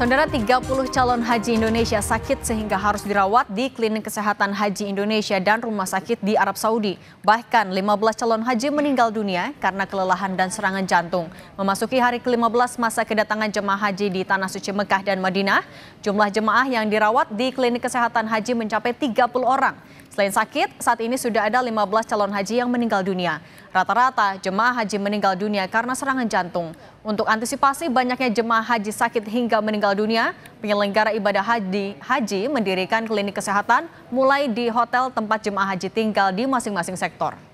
Saudara, 30 calon haji Indonesia sakit sehingga harus dirawat di Klinik Kesehatan Haji Indonesia dan rumah sakit di Arab Saudi. Bahkan 15 calon haji meninggal dunia karena kelelahan dan serangan jantung. Memasuki hari ke-15 masa kedatangan jemaah haji di Tanah Suci Mekkah dan Madinah, jumlah jemaah yang dirawat di Klinik Kesehatan Haji mencapai 30 orang. Selain sakit, saat ini sudah ada 15 calon haji yang meninggal dunia. Rata-rata jemaah haji meninggal dunia karena serangan jantung. Untuk antisipasi banyaknya jemaah haji sakit hingga meninggal dunia, penyelenggara ibadah haji mendirikan klinik kesehatan mulai di hotel tempat jemaah haji tinggal di masing-masing sektor.